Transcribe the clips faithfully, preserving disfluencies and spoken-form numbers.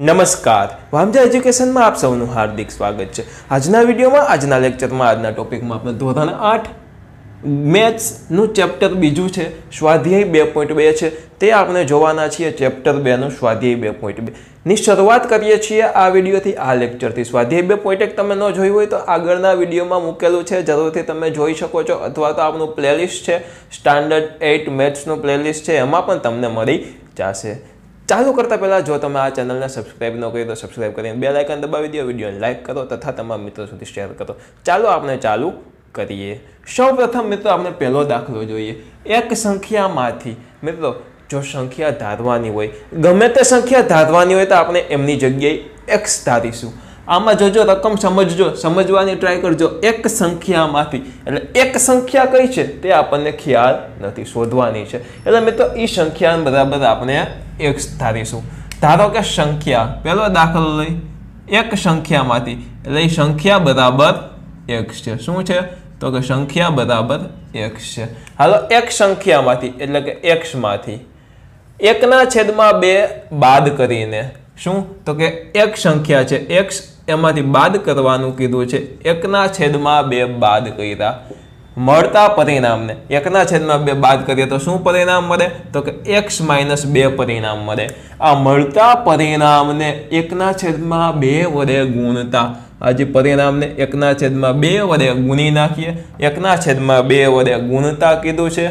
नमस्कार, वामजा एज्युकेशन में आप सबनु हार्दिक स्वागत है। आज विडियो में आज लेक्चर में आज टॉपिक में अपने धोरण आठ मैथ्स नु चेप्टर बीजू है स्वाध्याय बे पॉइंट बे है ते आपने जोवाना छे। चेप्टर बे नु स्वाध्याय बे पॉइंट बे ની શરૂઆત કરીએ છીએ આ વિડીયોથી, આ લેક્ચરથી। સ્વાધ્યાય બે પોઈન્ટ એક તમે ન જોઈ હોય તો આગળના વિડીયોમાં મૂકેલું છે, જરૂરથી તમે જોઈ શકો છો, અથવા તો આપનું પ્લેલિસ્ટ છે સ્ટાન્ડર્ડ એઇટ મેથ્સનું પ્લેલિસ્ટ છે, એમાં પણ તમને મળી જશે। ચાલુ કરતાં પહેલાં જો તમે આ ચેનલને સબસ્ક્રાઈબ ન કરી તો સબસ્ક્રાઈબ કરીને બે લાઇકન દબાવી દો, વિડીયોને લાઇક કરો તથા તમારા મિત્રો સુધી શેર કરો। ચાલો આપણે ચાલુ કરીએ। સૌ પ્રથમ મિત્રો આપણે પહેલો દાખલો જોઈએ। એક સંખ્યામાંથી મિત્રો जो संख्या धारवानी होय, गमे ते संख्या धारवानी होय तो आपणे एमनी जग्याए एक्स धारीशुं। आमां जोजो रकम समजजो, समजवानी ट्राय करजो। एक संख्यामांथी एटले एक संख्या कई छे ते आपणने ख्याल नथी, शोधवानी छे। एटले मित्रो ई संख्याने बराबर आपणे एक्स धारीशुं। धारो के संख्या पहेलो दाखलो लई, एक संख्यामांथी एटले संख्या बराबर एक्स छे। शुं छे तो के संख्या बराबर एक्स छे। हालो एक संख्यामांथी एटले के एक्स मांथी एकना छेदमां बे बाद करीने शुं तो के एक संख्या छे एक्स एमांथी बाद करवानुं कीधुं छे। एकना छेदमां बे बाद कर्या मळता परिणामने एकना छेदमां बे बाद करीए तो शुं परिणाम मळे तो के एक्स माइनस बे परिणाम मळे। आ मळता परिणामने एकना छेदमां बे वडे गुणता, आ जे परिणामने एकना छेदमां बे वडे गुणी नाखीए। एकना छेदमां बे वडे गुणता कीधुं छे,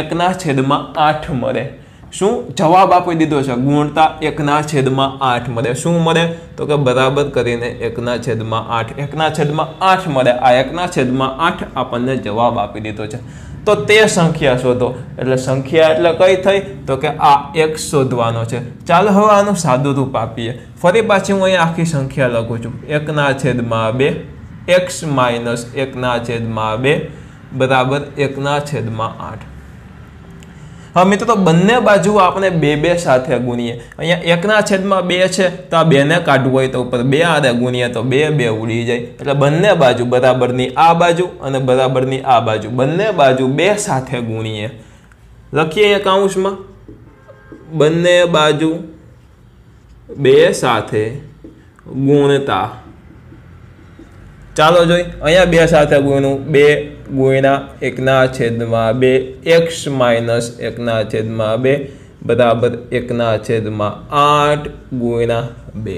एकना छेदमां आठ मळे। शू जवाब आप दीधो है गुणता एकना छेद में आठ मरे। शू मरे तो कि बराबर करीने एकना छेद में आठ, एकना छेद में आठ मरे। आ एकना छेद में आठ आपने जवाब आप दीधो है। तो ते संख्या शोधो, एटले संख्या एटले कई थई तो कि आ एक शोधवानो छे। चालो हवे आनुं सादुं रूप आपीए। फरी पाछी हुं अहीं आखी संख्या लखुं छुं। एकना छेद में बे एक्स माइनस एकना छेद में बे बराबर एकना छेद में आठ। हाँ मित्रों, बंने बाजू आपने बे बे साथ गुणीए। अहीं एकना छेद में बे है तो आ बेने काढवुं होय तो ऊपर बे आरे गुणीए तो बे बे उडी जाए। एटले बंने बाजू बराबरनी आ बाजू अने बराबरनी आ बाजू बंने बाजू बे साथ गुणीए। लखीए एक अंशमां बंने बाजू बे साथे गुणता। चालो जोई अहीं बे साथे गुण्युं बे गुणा एकना छेद में बे एक्स माइनस एकना छेद में बे बराबर एकना छेद में आठ गुणा बे।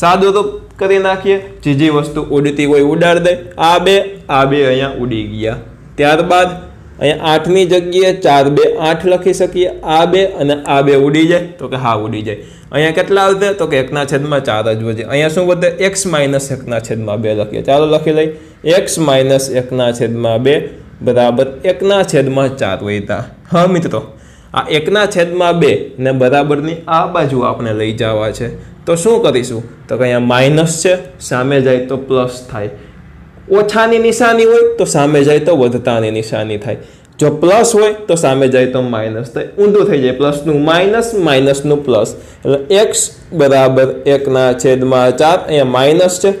सादुं रूप करी नाखीए, जी जी वस्तु उड़ती होय उडाड़ दे। आ बे आ बे अहींया उडी गया। त्यारबाद अहींया आठ नी जग्याए चार बे आठ लखी सकीए। आ बे अने आ बे उडी जाए तो के हा उडी जाए। अहींया केटला वधे तो के एकना छेद में चार ज वधे। अहींया शुं वधे एक्स माइनस एकना छेद में बे लखीए। चालो लखी लई एक्स माइनस एकना छेद में बे बराबर एकना छेद में चार वहीता। हाँ मित्रों, आ एकना छेद में बे ने बराबरनी आ बाजू आपने लई जावा छे तो शू करीशुं तो कि अहींया माइनस छे, सामे जाए तो प्लस थाय। ओछानी निशानी होय तो सामे जाए तो वधतानी निशानी थाय। जो प्लस होय तो सामे जाए तो माइनस थाय। ऊंधुं थई जाए, प्लसनु माइनस माइनसनु प्लस। एटले एक्स बराबर एकना छेद में चार। अहींया माइनस छे,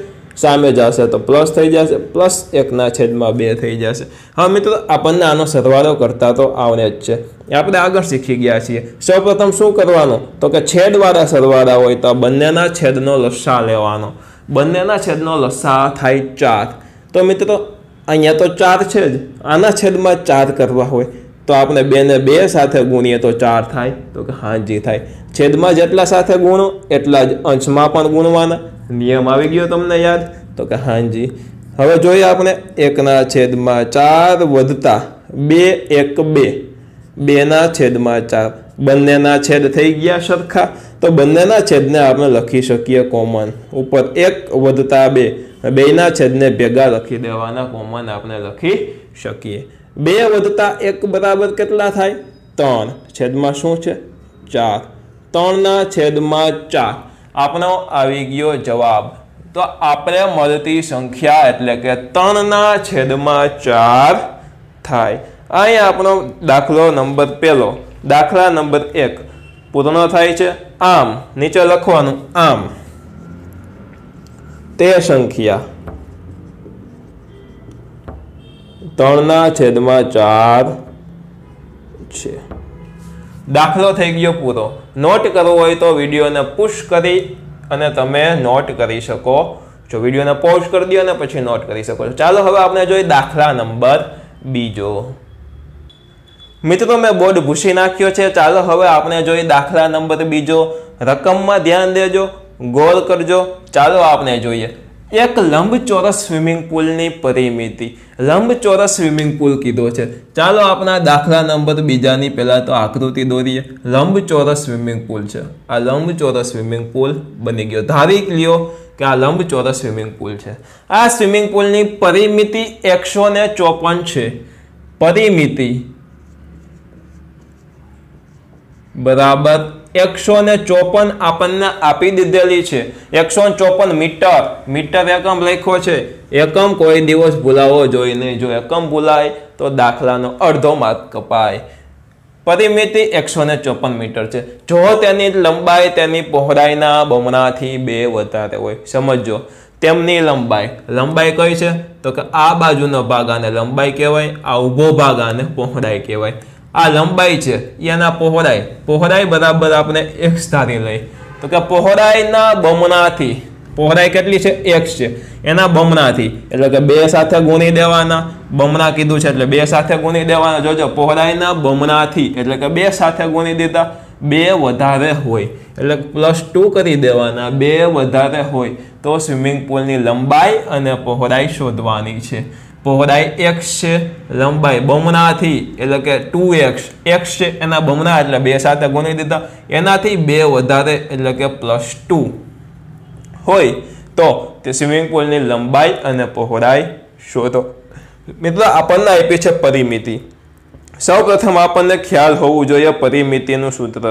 सामे जाशे तो प्लस थी जाए, प्लस एकना छेद में बे थी जाए। हाँ मित्रों, आपने आनो सरवाळो करता तो आवडे ज छे, आपणे आगळ शीखी गया छीए। सर्वप्रथम शुं करवानुं तो के छेदवाळा सरवाळा होय तो बंनेना छेदनो लसाअ लेवानो। बंनेना छेदनो लसाअ थाय चार। तो मित्रों अहींया तो चार छे ज, आना छेदमां चार करवा होय तो आपणे बे ने बे साथे गुणीए तो चार थाय। तो के हांजी थाय। छेदमां जेटला साथे गुणो एटला ज अंशमां पण गुणवाना, नियम आवी गयो तमने याद। तो के हाँ जी। हवे जोईए आपणे एकना छेद में चार वधता बे एक बे बेना छेद में चार। बंनेना छेद थई गया सरखा तो बंनेना छेदने आपणे लखी सकीए कॉमन। उपर एक वधता बे, बेना छेदने भेगा लखी देवाना, कॉमन आपणे लखी सकीए। बे वधता एक बराबर केटला थाय त्रण। छेद में शुं छे चार। त्रणना छेद में चार आपनो आवी गयो जवाब। तो आपणे मळती संख्या एटले के त्रण ना छेद में चार थाय। अहीं आपनो दाखलो नंबर पहलो, दाखला नंबर एक पूर्ण थाय छे। आम नीचे लखवानुं आम ते संख्या त्रण ना छेद में चार छे। दाखलो थई गयो पूरो। નોટ કરવો હોય તો વિડીયોને પુશ કરી અને તમે નોટ કરી શકો છો. વિડીયોને પોઝ કરી દો અને પછી નોટ કરી શકો છો. ચાલો હવે આપણે જોઈએ દાખલા નંબર બીજો. મિત્રો મેં બોર્ડ ભૂસી નાખ્યો છે. ચાલો હવે આપણે જોઈએ દાખલા નંબર બીજો. રકમમાં ધ્યાન દેજો, ગોળ કરજો. ચાલો આપણે જોઈએ एक लंबचोरस स्विमिंग पूल नी परिमिति. लंबचोरस स्विमिंग पूल कीधो छे. चालो आपना दाखला नंबर बीजा नी पहला तो आकृति दौरीए. लंबचोरस स्विमिंग पूल छे. आ लंबचोरस स्विमिंग पूल बनी गयो. धारी लियो के आ लंबचोरस स्विमिंग पूल छे. आ स्विमिंग पूल नी परिमिति एकसो ने चौपन छे. परिमिति बराबर एकसो ने चौपन आपने आपी दीधेली है. एकसो चौपन मीटर मीटर एकम लख्यो है. एकम कोई दिवस भूलावो जोईए नहीं. जो एकम भूलाय तो दाखलानो अर्धो मार्क कपाय. परिमिति एकसो ने चौपन मीटर है. जो तेनी लंबाई तेनी पहोळाईना बमणाथी बे वधारे होय. समझो तेमनी लंबाई लंबाई कई है तो के आ बाजुनो भाग आने लंबाई कहेवाय, आ ऊभो भाग आने पहोळाई कहेवाय. आ लंबाई है याना पहोळाई पहोळाई बराबर आपने एक्स धारी लई तो के पहोळाईना बमणाथी पहोळाई केटली छे एक्स छे एना बमणाथी एटले के बे साथे गुणी देवाना. बमणा कीधुं छे एटले बे साथे गुणी देवाना. जोजो पहोळाईना बमणाथी एटले के बे साथे गुणी देता बे वधारे होय एटले प्लस टू करी देवाना. बे वधारे होय तो स्विमिंग पूलनी लंबाई अने पहोळाई शोधवानी छे. पहोळाई एक्स है, लंबाई बमणा थी एटले के टू एक्स एक्स है एना बमणा एटले बे साथे गुणी दीधा एनाथी बे वधारे एटले के प्लस टू होय तो ते स्विमिंग पूलनी लंबाई अने पहोळाई शोधो. मित्रों आपणे आपी छे परिमिति. सौ प्रथम आपने ख्याल होवो जोईए परिमितिनुं सूत्र.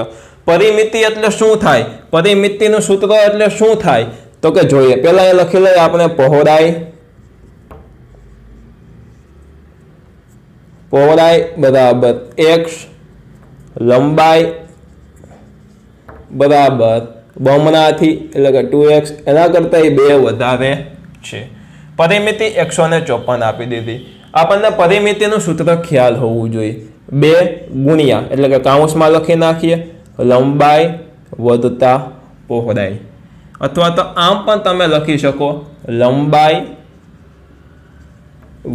परिमिति एटले शुं थाय? परिमितिनुं सूत्र एटले शुं थाय तो के जोईए पहेला ए लखी लईए आपणे पहोळाई पहोळाई बराबर एक्स लंबाई बराबर बमणाथी एटले के टू एक्स एना करता बे वधारे छे. परिमिति एकसो ने चौपन आपी दीधी. आपने परिमितिनुं सूत्र ख्याल होवुं जोईए. बे गुणिया एटले के काउंसमां लखी नाखीए लंबाई वधता पहोळाई अथवा तो आम पण तमे लखी शको लंबाई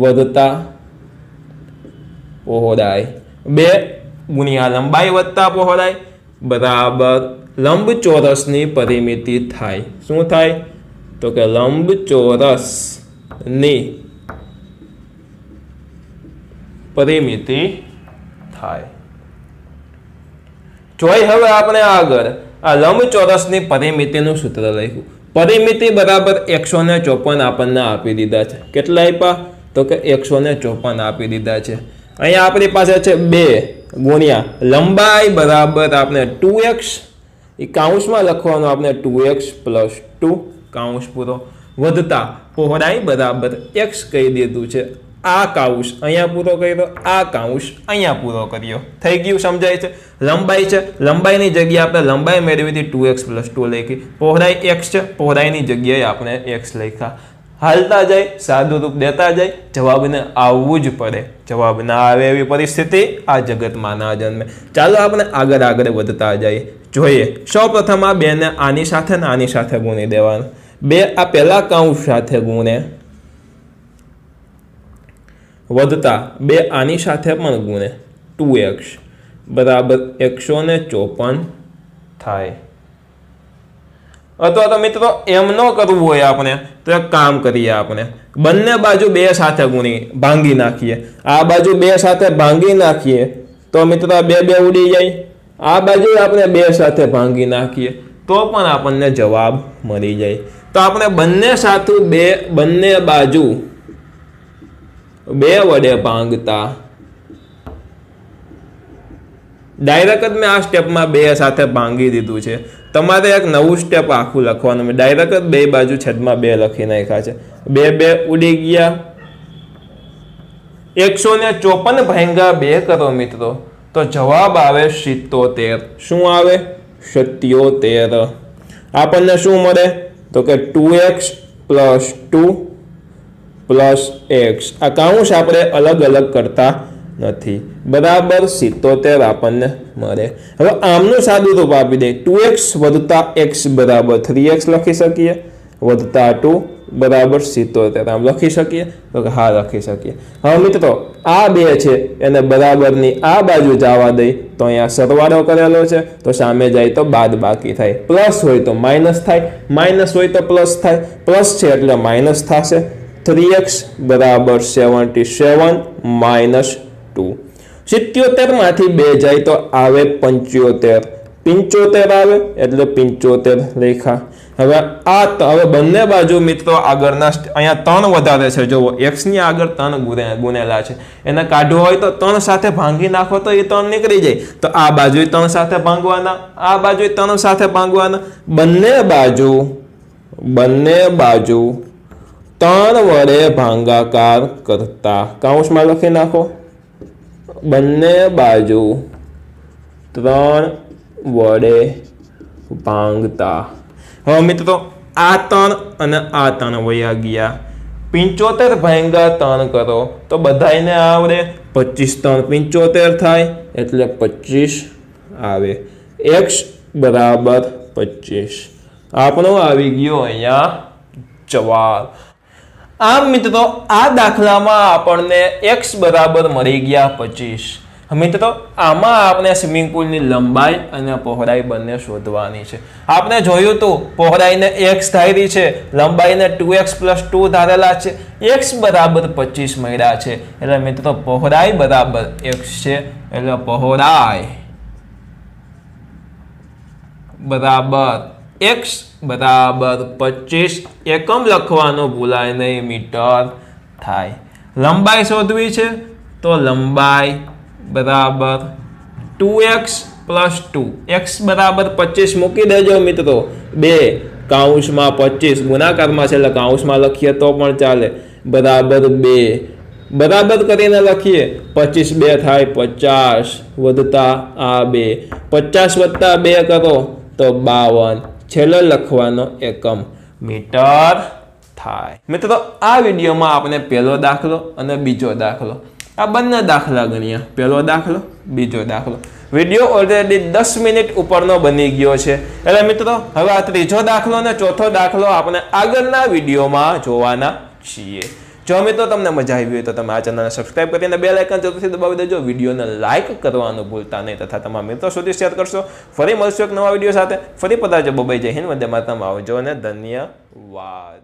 वधता पहोळाई. बे गुणिया लंबाई वत्ता पहोळाई बराबर लंबचोरसनी परिमिति थाय. शुं थाय तो के लंबचोरसनी परिमिति थाय. जोई हवे आपणे आगळ आ लंबचोरसनी परिमितिनुं सूत्र लख्युं. परिमिति बराबर एकसो ने चौपन आपणे आपी दीधा छे. केटला आप्या तो के एकसो ने चौपन आपी दीधा छे. अहीं आपणी पासे छे बे गुणिया लंबाई बराबर आपने टू एक्स काउंसमां लखवानुं आपने टू एक्स प्लस टू काउंस पूरो वधता पहोळाई बराबर एक्स कही दीधुं छे. आ काउंस अहींया पूरो कर्यो आ काउंस अहींया पूरो कर्यो. थई गयुं समजाय छे. लंबाई छे लंबाईनी जग्याए आपणे लंबाई मेळवीती टू एक्स प्लस टू लखी. पहोळाई एक्स छे पहोळाईनी जग्याए आपणे एक्स लख्या. हालता जाए सादू रूप देता जाए जवाब ने आववू ज पड़े. जवाब ना आवे एवी परिस्थिति आ जगत में ना जन्मे. चालो आपणे आगळ आगळ वधता जाए. जोईए सौ प्रथम आ बे ने आनी साथे ने आनी साथे गुणी देवानुं. बे आ पहेला काउंस साथे गुणे वधता बे आनी साथे पण गुणे टू एक्स बराबर एकसो ने चौपन थाय. अथवा तो मित्रों एम न करवू होय आपणे तो एक काम करिए. आपणे बंने बाजू बे साथे गुणी भांगी नाखीए. आ बाजू बे साथे भांगी नाखीए तो मित्रों बे बे उडी जाय. आ बाजू आपणे बे साथे भांगी नाखीए तो पण आपणने जवाब मळी जाय. तो आपणे बंने साथु बे बंने बाजू बे वडे भांगता डायरेक्ट मैं आ स्टेप में बे साथे भांगी दीधुं छे. तमारे एक नवुं स्टेप आखुं लखवानुं. मैं डायरेक्ट बे बाजू छेदमां बे लखी नाख्या छे. बे बे उडी गया. एकसो ने चौपन भांग्या बे करो मित्रों तो जवाब आवे सित्तोतेर. शुं आवे सित्तोतेर. आपणने शुं मळे तो के two x plus two plus x. आ काउंस आपणे अलग अलग करता નથી બરાબર સિત્તોતેર આપણને મળે। હવે આમનું સાદું રૂપ આપી દે ટુ એક્સ વધતા એક્સ બરાબર થ્રી એક્સ લખી શકીએ વધતા ટુ बराबर सित्तोतेर आम लखी सकी तो हाँ लखी सकी। हाँ मित्रों आ बे है एने बराबर नी आ बाजू जावा दई तो अँ सरवाड़ो करेलो है तो सामे जाए तो बाद बाकी थाय प्लस होय तो माइनस थाय माइनस होय तो प्लस थाय प्लस है एटले माइनस थशे थ्री एक्स बराबर सेवंटी सेवन माइनस टू सित्तोतेर मांथी बे जाए तो आवे पंचोतेर पंचोतेर आवे एटले पंचोतेर रेखा हवे आ तो हवे बंने बाजू मित्रों आगळना अहींया त्रण वधारे छे जोवो x ની આગળ ત્રણ ગુણેલા છે એને કાઢવો હોય તો ત્રણ સાથે ભાંગી નાખો तो ये ત્રણ નીકળી જાય तो आ बाजू ત્રણ સાથે ભાંગવાના आ बाजू ત્રણ સાથે ભાંગવાના બંને बाजू બંને बाजू ત્રણ વડે ભાંગાકાર करता કૌંસમાં લખી નાખો બંને बाजू ત્રણ વડે ભાંગતા। हाँ मित्रों आ तण अने आ तण वया गया पंचोतेर भांग्या तण करो तो बधाने आवडे पच्चीस तण पंचोतेर थाय एटले पच्चीस आवे एक्स बराबर पच्चीस आपणो आवी गयो अहींया जवाब। आम मित्रों आ दाखलामां आपणने एक्स बराबर मळी गया पच्चीस। मित्रों आमा आपने स्विमिंग पूल की लंबाई और पहोड़ाई बने शोधवानी है। आपने जोयुं तो पहोड़ाई ने एक्स धारी है लंबाई ने टू एक्स प्लस टू धारेला है एक्स बराबर पच्चीस मळ्या है एटले मित्रों पहोड़ाई बराबर एक्स है एटले पहोड़ाई बराबर एक्स बराबर पच्चीस एकम लखवानुं भूलाय नहीं मीटर थाय। लंबाई शोधवी है तो लंबाई बराबर two x plus two x बराबर पच्चीस मूकी देजो मित्रों बे काउंस में पच्चीस गुणाकार में छेल्ला काउंस में लखीए तो पण चाले बराबर बे बराबर करीने लखीए पच्चीस बे थाय पचास वधता आ बे पचास वत्ता बे करो तो बावन छेल्लो लखवानो एकम मीटर थाय। मित्रों आ विडियो में आपने पहलो दाखलो अने बीजो दाखलो आ बने दाखला गण्या पहलो दाखलो बीजो दाखलो विडियो ऑलरेडी दस मिनिट उपरनो बनी गयो छे एटले मित्रों हवे आ त्रीजो दाखलो ने चौथो दाखलो आपणे आगळना विडियोमां जोवाना छीए। जो मित्रों तमने मजा आई होय तो तमे आ चेनलने सब्सक्राइब करीने बेल आइकन जरूरथी दबावी देजो विडियोने लाइक करवानुं भूलता नहीं तथा तमारा मित्रों सुधी शेयर करशो। फरी मळशुं एक नवा विडियो साथे फरी पधारजो। बबाई जय हिंद वंदे मातरम आवजो अने धन्यवाद।